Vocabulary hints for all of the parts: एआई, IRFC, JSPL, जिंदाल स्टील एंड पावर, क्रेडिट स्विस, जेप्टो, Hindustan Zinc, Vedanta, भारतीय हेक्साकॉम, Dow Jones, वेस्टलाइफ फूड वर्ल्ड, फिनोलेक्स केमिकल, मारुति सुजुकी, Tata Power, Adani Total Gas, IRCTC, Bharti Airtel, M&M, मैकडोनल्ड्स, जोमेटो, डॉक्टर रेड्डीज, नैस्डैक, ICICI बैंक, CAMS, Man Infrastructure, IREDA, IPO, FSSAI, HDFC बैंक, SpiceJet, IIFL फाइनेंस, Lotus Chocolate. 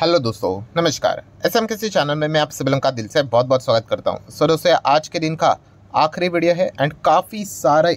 Hello दोस्तों, नमस्कार। SM किसी चैनल में मैं आप सभी लोगों का दिल से बहुत बहुत स्वागत करता हूं। सो दोस्तों, आज के दिन का आखिरी वीडियो है एंड काफ़ी सारे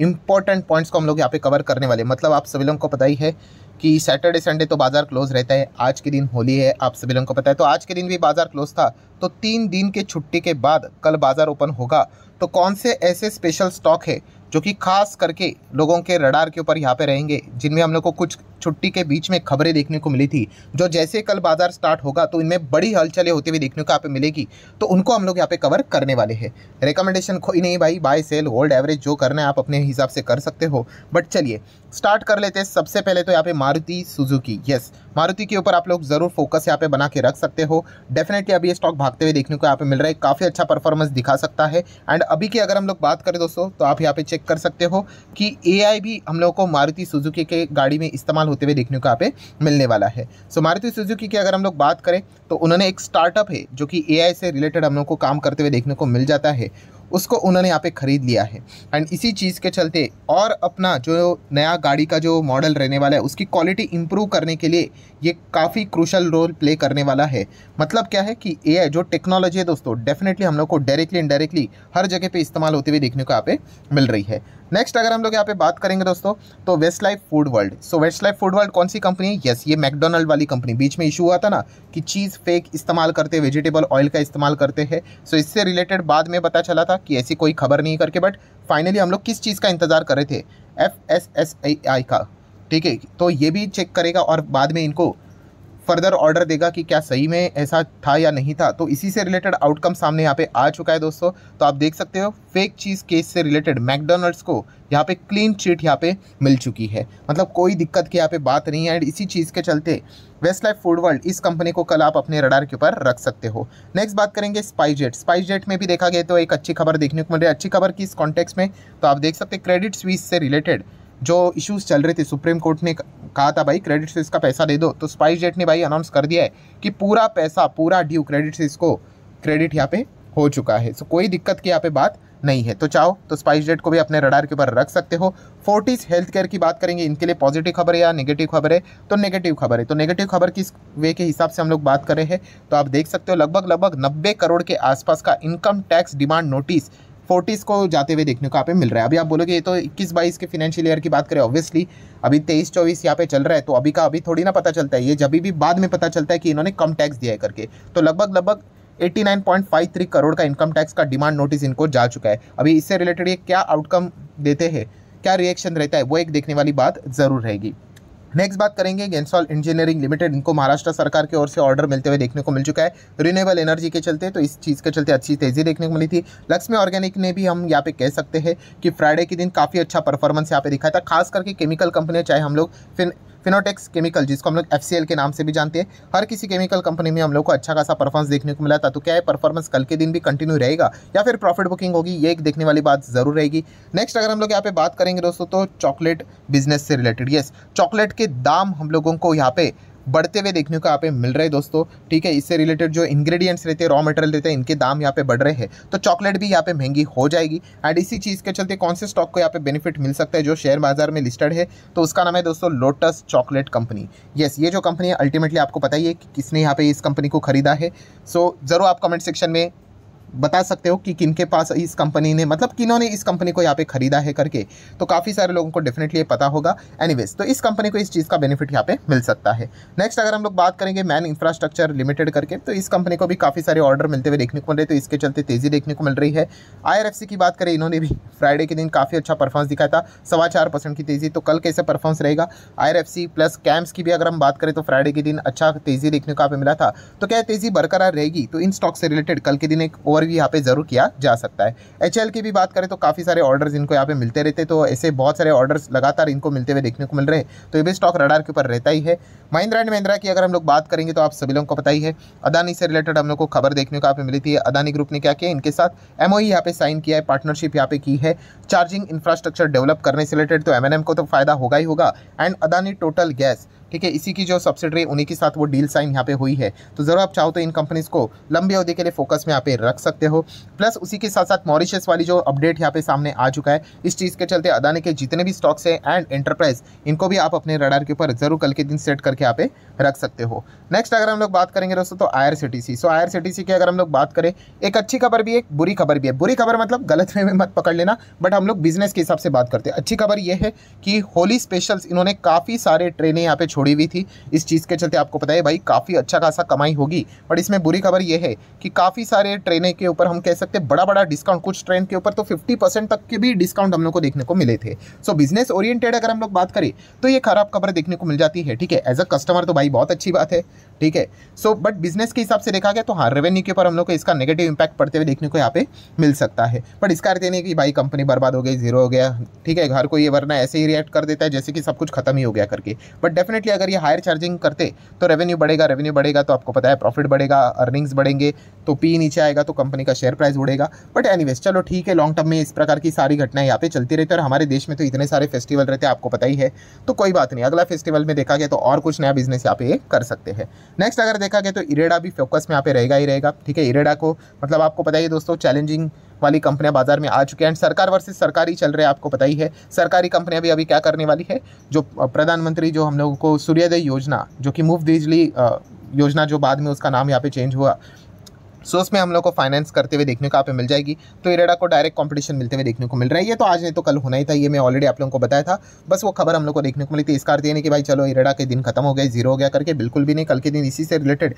इंपॉर्टेंट पॉइंट्स को हम लोग यहाँ पे कवर करने वाले। मतलब आप सभी लोगों को पता ही है कि सैटरडे संडे तो बाज़ार क्लोज रहता है, आज के दिन होली है, आप सभी लोगों को पता है। तो आज के दिन भी बाज़ार क्लोज था, तो 3 दिन के छुट्टी के बाद कल बाज़ार ओपन होगा। तो कौन से ऐसे स्पेशल स्टॉक है जो कि खास करके लोगों के रडार के ऊपर यहाँ पे रहेंगे, जिनमें हम लोग को कुछ छुट्टी के बीच में खबरें देखने को मिली थी, जो जैसे कल बाजार स्टार्ट होगा तो इनमें बड़ी हलचलें होते हुए देखने को यहाँ पे मिलेगी। तो उनको हम लोग यहाँ पे कवर करने वाले हैं। रिकमेंडेशन कोई नहीं भाई, बाय सेल होल्ड एवरेज जो करना है आप अपने हिसाब से कर सकते हो। बट चलिए स्टार्ट कर लेते हैं। सबसे पहले तो यहाँ पे मारुति सुजुकी, यस मारुति के ऊपर आप लोग ज़रूर फोकस यहाँ पे बना के रख सकते हो। डेफिनेटली अभी ये स्टॉक भागते हुए देखने को यहाँ पे मिल रहा है, काफ़ी अच्छा परफॉर्मेंस दिखा सकता है। एंड अभी की अगर हम लोग बात करें दोस्तों, तो आप यहाँ पे चेक कर सकते हो कि एआई भी हम लोगों को मारुति सुजुकी के गाड़ी में इस्तेमाल होते हुए देखने को यहाँ पे मिलने वाला है। सो मारुति सुजुकी की अगर हम लोग बात करें तो उन्होंने एक स्टार्टअप है जो कि एआई से रिलेटेड हम लोग को काम करते हुए देखने को मिल जाता है, उसको उन्होंने यहाँ पे ख़रीद लिया है। एंड इसी चीज़ के चलते और अपना जो नया गाड़ी का जो मॉडल रहने वाला है उसकी क्वालिटी इंप्रूव करने के लिए ये काफ़ी क्रूशल रोल प्ले करने वाला है। मतलब क्या है कि एआई जो टेक्नोलॉजी है दोस्तों, डेफिनेटली हम लोग को डायरेक्टली इनडायरेक्टली हर जगह पे इस्तेमाल होते हुए देखने को यहाँ पे मिल रही है। नेक्स्ट अगर हम लोग यहाँ पे बात करेंगे दोस्तों, तो वेस्टलाइफ फूड वर्ल्ड। सो वेस्टलाइफ फूड वर्ल्ड कौन सी कंपनी है? यस, ये मैकडोनल्ड वाली कंपनी। बीच में इशू हुआ था ना कि चीज़ फेक इस्तेमाल करते, वेजिटेबल ऑयल का इस्तेमाल करते हैं। सो इससे रिलेटेड बाद में पता चला था कि ऐसी कोई खबर नहीं करके, बट फाइनली हम लोग किस चीज़ का इंतजार कर रहे थे? FSSAI का, ठीक है। तो ये भी चेक करेगा और बाद में इनको फर्दर ऑर्डर देगा कि क्या सही में ऐसा था या नहीं था। तो इसी से रिलेटेड आउटकम सामने यहाँ पे आ चुका है दोस्तों। तो आप देख सकते हो फेक चीज़ केस से रिलेटेड मैकडोनल्ड्स को यहाँ पे क्लीन चिट यहाँ पे मिल चुकी है। मतलब कोई दिक्कत की यहाँ पे बात नहीं है। एंड इसी चीज़ के चलते वेस्टलाइफ फूड वर्ल्ड इस कंपनी को कल आप अपने रडार के ऊपर रख सकते हो। नेक्स्ट बात करेंगे स्पाइसजेट। स्पाइसजेट में भी देखा गया तो एक अच्छी खबर देखने को मिल रही है। अच्छी खबर किस कॉन्टेक्स्ट में? तो आप देख सकते क्रेडिट स्विस से रिलेटेड जो इश्यूज़ चल रहे थे, सुप्रीम कोर्ट ने कहा था भाई क्रेडिट स्विस का पैसा दे दो। तो स्पाइसजेट ने भाई अनाउंस कर दिया है कि पूरा पैसा, पूरा ड्यू क्रेडिट स्विस को क्रेडिट यहाँ पे हो चुका है। सो कोई दिक्कत की यहाँ पे बात नहीं है। तो चाहो तो स्पाइसजेट को भी अपने रडार के ऊपर रख सकते हो। फोर्टिस हेल्थ केयर की बात करेंगे, इनके लिए पॉजिटिव खबर है या नेगेटिव खबर है? तो नेगेटिव खबर है। तो नेगेटिव खबर किस वे के हिसाब से हम लोग बात करें हैं, तो आप देख सकते हो लगभग 90 करोड़ के आसपास का income tax demand notice Fortis को जाते हुए देखने को यहाँ पे मिल रहा है। अभी आप बोलोगे ये तो 21-22 के फाइनेंशियल ईयर की बात करें, ऑब्वियसली अभी 23-24 यहाँ पे चल रहा है, तो अभी का अभी थोड़ी ना पता चलता है, ये जब भी बाद में पता चलता है कि इन्होंने कम टैक्स दिया है करके। तो लगभग 89.53 करोड़ का इनकम टैक्स का डिमांड नोटिस इनको जा चुका है। अभी इससे रिलेटेड ये क्या आउटकम देते हैं, क्या रिएक्शन रहता है, वो एक देखने वाली बात ज़रूर रहेगी। नेक्स्ट बात करेंगे गेंसॉल इंजीनियरिंग लिमिटेड। इनको महाराष्ट्र सरकार की ओर से ऑर्डर मिलते हुए देखने को मिल चुका है रिन्यूएबल एनर्जी के चलते। तो इस चीज़ के चलते अच्छी तेज़ी देखने को मिली थी। लक्ष्मी ऑर्गेनिक ने भी हम यहाँ पे कह सकते हैं कि फ्राइडे के दिन काफ़ी अच्छा परफॉर्मेंस यहाँ पे दिखाया था। खास करके केमिकल कंपनियाँ, चाहे हम लोग फिनोलेक्स केमिकल जिसको हम लोग FCL के नाम से भी जानते हैं, हर किसी केमिकल कंपनी में हम लोग को अच्छा खासा परफॉर्मेंस देखने को मिला था। तो क्या है परफॉर्मेंस कल के दिन भी कंटिन्यू रहेगा या फिर प्रॉफिट बुकिंग होगी, ये एक देखने वाली बात ज़रूर रहेगी। नेक्स्ट अगर हम लोग यहाँ पे बात करेंगे दोस्तों, तो चॉकलेट बिजनेस से रिलेटेड, यस चॉकलेट के दाम हम लोगों को यहाँ पे बढ़ते हुए देखने को यहाँ पे मिल रहे हैं दोस्तों, ठीक है। इससे रिलेटेड जो इंग्रेडिएंट्स रहते हैं, रॉ मटेरियल रहते हैं, इनके दाम यहाँ पे बढ़ रहे हैं। तो चॉकलेट भी यहाँ पे महंगी हो जाएगी। एंड इसी चीज़ के चलते कौन से स्टॉक को यहाँ पे बेनिफिट मिल सकता है जो शेयर बाजार में लिस्टेड है? तो उसका नाम है दोस्तों लोटस चॉकलेट कंपनी। यस, ये जो कंपनी है अल्टीमेटली आपको पता ही है कि किसने यहाँ पे इस कंपनी को खरीदा है। सो ज़रूर आप कमेंट सेक्शन में बता सकते हो कि किनके पास इस कंपनी ने, मतलब किन्होंने इस कंपनी को यहाँ पे खरीदा है करके। तो काफ़ी सारे लोगों को डेफिनेटली ये पता होगा। एनीवेज, तो इस कंपनी को इस चीज़ का बेनिफिट यहाँ पे मिल सकता है। नेक्स्ट अगर हम लोग बात करेंगे मैन इंफ्रास्ट्रक्चर लिमिटेड करके, तो इस कंपनी को भी काफ़ी सारे ऑर्डर मिलते हुए देखने को मिल रहे, तो इसके चलते तेज़ी देखने को मिल रही है। IRFC की बात करें, इन्होंने भी फ्राइडे के दिन काफ़ी अच्छा परफॉर्मेंस दिखाया था, 4.25% की तेज़ी। तो कल कैसे परफॉर्मेंस रहेगा? IRFC प्लस CAMS की भी अगर हम बात करें तो फ्राइडे के दिन अच्छा तेज़ी देखने को यहाँ पे मिला था। तो क्या तेज़ी बरकरार रहेगी? तो इन स्टॉक से रिलेटेड कल के दिन एक भी यहाँ पे जरूर किया जा सकता है। HL की भी बात करें तो काफी सारे ऑर्डर्स इनको यहाँ पे मिलते रहते, तो ऐसे बहुत सारे ऑर्डर्स लगातार इनको मिलते हुए देखने को मिल रहे हैं। तो ये भी स्टॉक रडार के ऊपर रहता ही है। महिंद्रा एंड महिंद्रा की अगर हम लोग बात करेंगे तो आप सभी लोगों को पता ही है, अदानी से रिलेटेड हम लोग को खबर देखने को यहाँ पे मिली थी। अदानी ग्रुप ने क्या किया, इनके साथ MOU यहाँ पे साइन किया है, पार्टनरशिप यहाँ पे की है चार्जिंग इंफ्रास्ट्रक्चर डेवलप करने से रिलेटेड। तो M&M को तो फायदा होगा ही होगा। एंड अदानी टोटल गैस ठीक है, इसी की जो सब्सिडरी उन्हीं के साथ वो डील साइन यहाँ पे हुई है। तो ज़रूर आप चाहो तो इन कंपनीज़ को लंबी अवधि के लिए फोकस में यहाँ पे रख सकते हो। प्लस उसी के साथ साथ मॉरिशस वाली जो अपडेट यहाँ पे सामने आ चुका है, इस चीज़ के चलते अदानी के जितने भी स्टॉक्स हैं एंड एंटरप्राइज, इनको भी आप अपने रडार के ऊपर ज़रूर कल के दिन सेट करके यहाँ पे रख सकते हो। नेक्स्ट अगर हम लोग बात करेंगे दोस्तों तो IRCTC। सो IRCTC की अगर हम लोग बात करें, एक अच्छी खबर भी है, एक बुरी खबर भी है। बुरी खबर मतलब गलत में मत पकड़ लेना, बट हम लोग बिजनेस के हिसाब से बात करते हैं। अच्छी खबर यह है कि होली स्पेशल्स इन्होंने काफ़ी सारे ट्रेनें यहाँ पे छोड़ी हुई थी, इस चीज़ के चलते आपको पता है भाई काफ़ी अच्छा खासा कमाई होगी। बट इसमें बुरी खबर यह है कि काफ़ी सारे ट्रेनें के ऊपर हम कह सकते हैं बड़ा बड़ा डिस्काउंट, कुछ ट्रेन के ऊपर तो 50% तक के भी डिस्काउंट हम लोग को देखने को मिले थे। सो बिजनेस ओरिएंटेड अगर हम लोग बात करें तो ये खराब खबर देखने को मिल जाती है, ठीक है। एज अ कस्टमर तो भाई बहुत अच्छी बात है, ठीक है। सो बट बिजनेस के हिसाब से देखा गया तो हाँ, रेवेन्यू के ऊपर हम लोग को इसका नेगेटिव इंपैक्ट पड़ते हुए देखने को यहाँ पे मिल सकता है। बट इसका अर्थ नहीं कि भाई कंपनी बर्बाद हो गई, जीरो हो गया, ठीक है, घर को ये वरना ऐसे ही रिएक्ट कर देता है जैसे कि सब कुछ खत्म ही हो गया करके। बट डेफिनेटली अगर ये हायर चार्जिंग करते तो रेवेन्यू बढ़ेगा, रेवेन्यू बढ़ेगा तो आपको पता है प्रॉफिट बढ़ेगा, अर्निंग्स बढ़ेंगे, तो पी नीचे आएगा तो कंपनी का शेयर प्राइस उड़ेगा। बट एनीवेज चलो ठीक है, लॉन्ग टर्म में इस प्रकार की सारी घटनाएं यहाँ पे चलती रहती है और हमारे देश में तो इतने सारे फेस्टिवल रहते हैं, आपको पता ही है, तो कोई बात नहीं। अगला फेस्टिवल में देखा गया तो और कुछ नया बिजनेस यहाँ पे कर सकते हैं। नेक्स्ट अगर देखा गया तो इरेडा भी फोकस में यहाँ पे रहेगा ही रहेगा, ठीक है। इरेडा को मतलब आपको पता ही है दोस्तों, चैलेंजिंग वाली कंपनियां बाजार में आ चुकी हैं एंड सरकार वर्सेस सरकार ही चल रहे हैं, आपको पता ही है। सरकारी कंपनियां भी अभी क्या करने वाली है, जो प्रधानमंत्री जो हम लोगों को सूर्योदय योजना, जो कि मुफ्त बिजली योजना, जो बाद में उसका नाम यहाँ पे चेंज हुआ, सो उसमें हम लोग को फाइनेंस करते हुए देखने को आप मिल जाएगी। तो इरेडा को डायरेक्ट कंपटीशन मिलते हुए देखने को मिल रहा है। ये तो आज नहीं तो कल होना ही था, ये मैं ऑलरेडी आप लोगों को बताया था, बस वो खबर हम लोग को देखने को मिली थी। इसका अर्थ ये नहीं कि भाई चलो इरेडा के दिन खत्म हो गए, जीरो हो गया करके, बिल्कुल भी नहीं। कल के दिन इसी से रिलेटेड,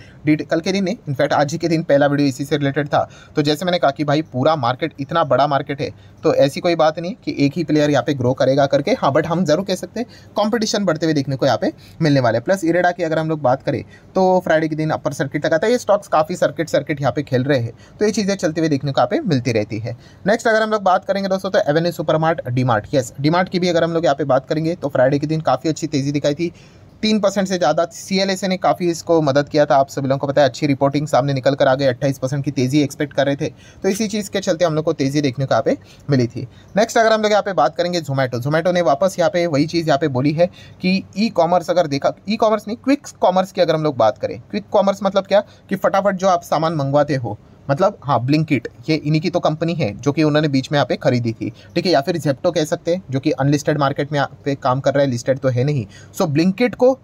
कल के दिन नहीं, इनफैक्ट आज ही के दिन पहला वीडियो इसी से रिलेटेड था। तो जैसे मैंने कहा कि भाई पूरा मार्केट इतना बड़ा मार्केट है, तो ऐसी कोई बात नहीं कि एक ही प्लेयर यहाँ पे ग्रो करेगा करके, हाँ। बट हम जरूर कह सकते हैं कॉम्पिटिशन बढ़ते हुए देखने को यहाँ पे मिलने वाला है। प्लस इरेडा की अगर हम लोग बात करें तो फ्राइडे के दिन अपर सर्किट लगाता है, ये स्टॉक्स काफ़ी सर्किट पे खेल रहे हैं, तो ये चीजें चलते हुए देखने को यहाँ पे मिलती रहती है। नेक्स्ट अगर हम लोग बात करेंगे दोस्तों तो Avenue Supermart, DMart, yes DMart की भी अगर हम लोग यहाँ पे बात करेंगे तो फ्राइडे के दिन काफी अच्छी तेजी दिखाई थी, 3% से ज़्यादा। CLSA ने काफ़ी इसको मदद किया था, आप सभी लोगों को पता है, अच्छी रिपोर्टिंग सामने निकल कर आ गई, 28% की तेज़ी एक्सपेक्ट कर रहे थे, तो इसी चीज़ के चलते हम लोग को तेज़ी देखने को यहाँ पे मिली थी। नेक्स्ट अगर हम लोग यहाँ पे बात करेंगे जोमेटो, जोमेटो ने वापस यहाँ पे वही चीज़ यहाँ पे बोली है कि ई कॉमर्स अगर देखा, ई कॉमर्स नहीं, क्विक कॉमर्स की अगर हम लोग बात करें, क्विक कॉमर्स मतलब क्या कि फटाफट जो आप सामान मंगवाते हो, मतलब हाँ ब्लिंकिट, ये इन्हीं की तो कंपनी है जो कि उन्होंने बीच में यहाँ पे खरीदी थी, ठीक है। या फिर जेप्टो कह सकते हैं जो कि अनलिस्टेड मार्केट में यहाँ पे काम कर रहा है, लिस्टेड तो है नहीं। सो ब्लिंकिट को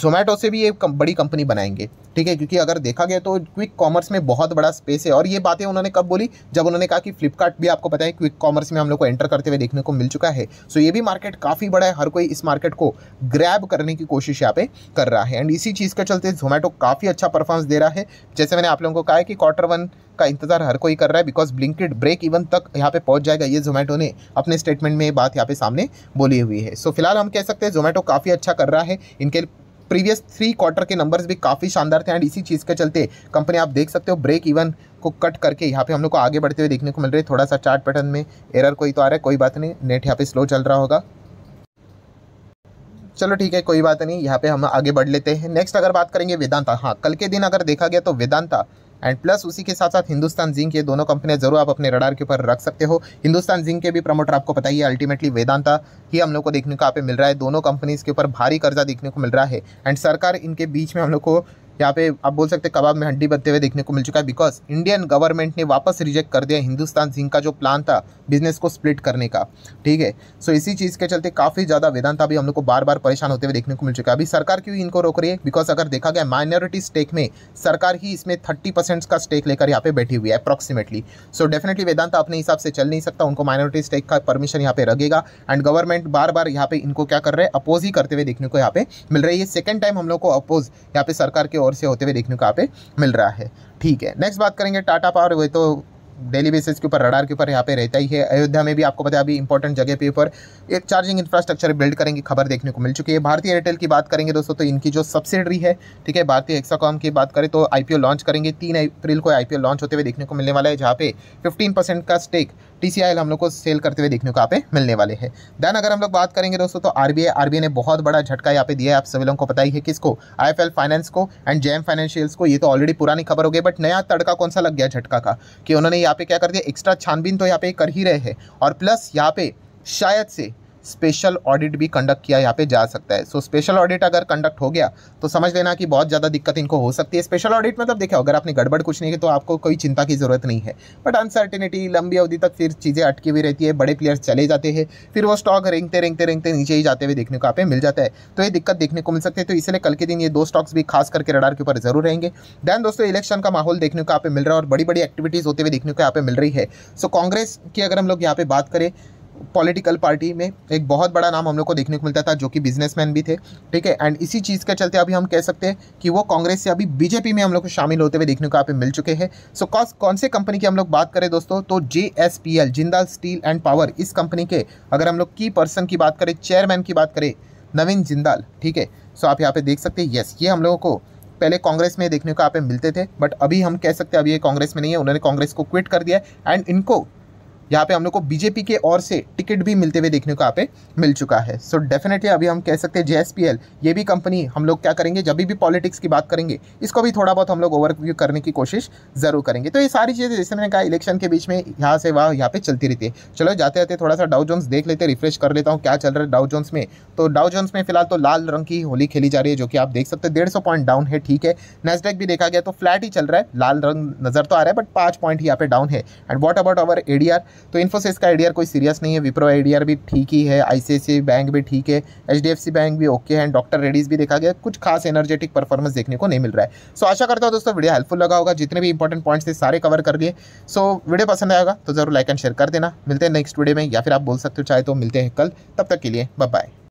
जोमेटो से भी ये बड़ी कंपनी बनाएंगे, ठीक है, क्योंकि अगर देखा गया तो क्विक कॉमर्स में बहुत बड़ा स्पेस है। और ये बातें उन्होंने कब बोली, जब उन्होंने कहा कि फ्लिपकार्ट भी आपको पता है क्विक कॉमर्स में हम लोग को एंटर करते हुए देखने को मिल चुका है। सो ये भी मार्केट काफ़ी बड़ा है, हर कोई इस मार्केट को ग्रैब करने की कोशिश यहाँ पे कर रहा है एंड इसी चीज़ के चलते जोमेटो काफ़ी अच्छा परफॉर्मेंस दे रहा है। जैसे मैंने आप लोगों को कहा है कि क्वार्टर 1 का इंतजार हर कोई कर रहा है, बिकॉज ब्लिंकिट ब्रेक इवन तक यहाँ पे पहुँच जाएगा, ये जोमेटो ने अपने स्टेटमेंट में ये बात यहाँ पे सामने बोली हुई है। सो फिलहाल हम कह सकते हैं जोमेटो काफ़ी अच्छा कर रहा है, इनके प्रीवियस 3 क्वार्टर के नंबर्स भी काफ़ी शानदार थे एंड इसी चीज़ के चलते कंपनी आप देख सकते हो ब्रेक इवन को कट करके यहाँ पे हम लोग को आगे बढ़ते हुए देखने को मिल रहे हैं। थोड़ा सा चार्ट पैटर्न में एरर कोई तो आ रहा है, कोई बात नहीं, नेट यहाँ पे स्लो चल रहा होगा, चलो ठीक है, कोई बात नहीं, यहाँ पे हम आगे बढ़ लेते हैं। नेक्स्ट अगर बात करेंगे वेदांता, हाँ कल के दिन अगर देखा गया तो वेदांता एंड प्लस उसी के साथ साथ हिंदुस्तान जिंक, ये दोनों कंपनियां ज़रूर आप अपने रडार के ऊपर रख सकते हो। हिंदुस्तान जिंक के भी प्रमोटर आपको पता ही है, अल्टीमेटली वेदांता ही हम लोग को देखने को यहाँ पे मिल रहा है। दोनों कंपनीज़ के ऊपर भारी कर्जा देखने को मिल रहा है एंड सरकार इनके बीच में हम लोग को यहाँ पे आप बोल सकते हैं कबाब में हड्डी बनते हुए देखने को मिल चुका है, बिकॉज इंडियन गवर्नमेंट ने वापस रिजेक्ट कर दिया हिंदुस्तान जिंक का जो प्लान था बिजनेस को स्प्लिट करने का, ठीक है। सो इसी चीज़ के चलते काफ़ी ज़्यादा वेदांता भी हम लोग को बार बार परेशान होते हुए देखने को मिल चुका है। अभी सरकार क्यों इनको रोक रही है, बिकॉज अगर देखा गया माइनॉरिटी स्टेक में सरकार ही इसमें 30% का स्टेक लेकर यहाँ पे बैठी हुई है अप्रॉक्सीमेटली। सो डेफिनेटली वेदांता अपने हिसाब से चल नहीं सकता, उनको माइनॉरिटी स्टेक का परमिशन यहाँ पे रखेगा एंड गवर्नमेंट बार बार यहाँ पे इनको क्या कर रहे हैं, अपोज ही करते हुए देखने को यहाँ पे मिल रही है। सेकंड टाइम हम लोग को अपोज यहाँ पे सरकार के से होते हुए देखने को यहाँ पे मिल रहा है, ठीक है। नेक्स्ट बात करेंगे टाटा पावर, वही तो डेली बेसिस के ऊपर रडार के ऊपर यहाँ पे रहता ही है। अयोध्या में भी आपको पता है अभी इंपॉर्टेंट जगह पे ऊपर एक चार्जिंग इंफ्रास्ट्रक्चर बिल्ड करेंगे, खबर देखने को मिल चुकी है। भारतीय एयरटेल की बात करेंगे दोस्तों तो इनकी जो सब्सिडरी है, ठीक है, भारतीय हेक्साकॉम की बात करें तो IPO लॉन्च करेंगे, 3 अप्रैल को IPO लॉन्च होते हुए देखने को मिलने वाला है, जहाँ पे 15% का स्टेक TCIL हम लोग को सेल करते हुए देखने को यहाँ पे मिलने वाले हैं। दैन अगर हम लोग बात करेंगे दोस्तों तो आरबीआई ने बहुत बड़ा झटका यहाँ पे दिया है, आप सभी लोगों को पता ही है, किसको, IIFL फाइनेंस को एंड JM फाइनेंशियल्स को। ये तो ऑलरेडी पुरानी खबर हो गई, बट नया तड़का कौन सा लग गया झटका का कि उन्होंने यहाँ पे क्या कर दिया, एक्स्ट्रा छानबीन तो यहाँ पे कर ही रहे हैं और प्लस यहाँ पे शायद से स्पेशल ऑडिट भी कंडक्ट किया यहाँ पे जा सकता है। सो स्पेशल ऑडिट अगर कंडक्ट हो गया तो समझ लेना कि बहुत ज़्यादा दिक्कत इनको हो सकती है। स्पेशल ऑडिट मतलब देखो अगर आपने गड़बड़ कुछ नहीं की तो आपको कोई चिंता की ज़रूरत नहीं है, बट अनसर्टेनिटी लंबी अवधि तक फिर चीज़ें अटकी हुई रहती है, बड़े प्लेयर्स चले जाते हैं, फिर वो स्टॉक रेंगते रेंगते रेंगते नीचे ही जाते हुए देखने को आप मिल जाता है। तो ये दिक्कत देखने को मिल सकती है, तो इसलिए कल के दिन ये दो स्टॉक्स भी खास करके रडार के ऊपर जरूर रहेंगे। दैन दोस्तों इलेक्शन का माहौल देखने को आप मिल रहा है और बड़ी बड़ी एक्टिविटीज़ होते हुए देखने को यहाँ पे मिल रही है। सो कांग्रेस की अगर हम लोग यहाँ पे बात करें, पॉलिटिकल पार्टी में एक बहुत बड़ा नाम हम लोग को देखने को मिलता था जो कि बिजनेसमैन भी थे, ठीक है, एंड इसी चीज़ के चलते अभी हम कह सकते हैं कि वो कांग्रेस से अभी बीजेपी में हम लोग को शामिल होते हुए देखने को आप मिल चुके हैं। सो कौन से कंपनी की हम लोग बात करें दोस्तों, तो JSPL जिंदाल स्टील एंड पावर, इस कंपनी के अगर हम लोग की पर्सन की बात करें, चेयरमैन की बात करें, नवीन जिंदाल, ठीक है। सो आप यहाँ पे देख सकते हैं, यस ये हम लोगों को पहले कांग्रेस में देखने को आप मिलते थे, बट अभी हम कह सकते हैं अभी ये कांग्रेस में नहीं है, उन्होंने कांग्रेस को क्विट कर दिया एंड इनको यहाँ पे हम लोग को बीजेपी के ओर से टिकट भी मिलते हुए देखने को यहाँ पे मिल चुका है। सो डेफिनेटली अभी हम कह सकते हैं JSPL ये भी कंपनी हम लोग क्या करेंगे, जब भी पॉलिटिक्स की बात करेंगे इसको भी थोड़ा बहुत हम लोग ओवरव्यू करने की कोशिश जरूर करेंगे। तो ये सारी चीज़ें जैसे मैंने कहा इलेक्शन के बीच में यहाँ से वहाँ यहाँ पे चलती रहती है। चलो जाते जाते थोड़ा सा डाउ जोन्स देख लेते, रिफ्रेश कर लेता हूँ क्या चल रहा है डाउ जोन्स में। तो डाउ जोन्स में फिलहाल तो लाल रंग की होली खेली जा रही है, जो कि आप देख सकते हैं 150 पॉइंट डाउन है, ठीक है। नैस्डैक भी देखा गया तो फ्लैट ही चल रहा है, लाल रंग नजर तो आ रहा है बट 5 पॉइंट यहाँ पे डाउन है। And what about our ADR, तो इन्फोसिस का ADR कोई सीरियस नहीं है, विप्रो ADR भी ठीक ही है, ICICI बैंक भी ठीक है, HDFC बैंक भी ओके है, डॉक्टर रेड्डीज भी देखा गया कुछ खास एनर्जेटिक परफॉर्मेंस देखने को नहीं मिल रहा है। सो आशा करता हूँ दोस्तों वीडियो हेल्पफुल लगा होगा, जितने भी इंपॉर्टेंट पॉइंट्स थे सारे कवर कर लिए। सो वीडियो पसंद आएगा तो जरूर लाइक एंड शेयर कर देना। मिलते हैं नेक्स्ट वीडियो में, या फिर आप बोल सकते हो चाहे तो मिलते हैं कल, तब तक के लिए बाय बाय।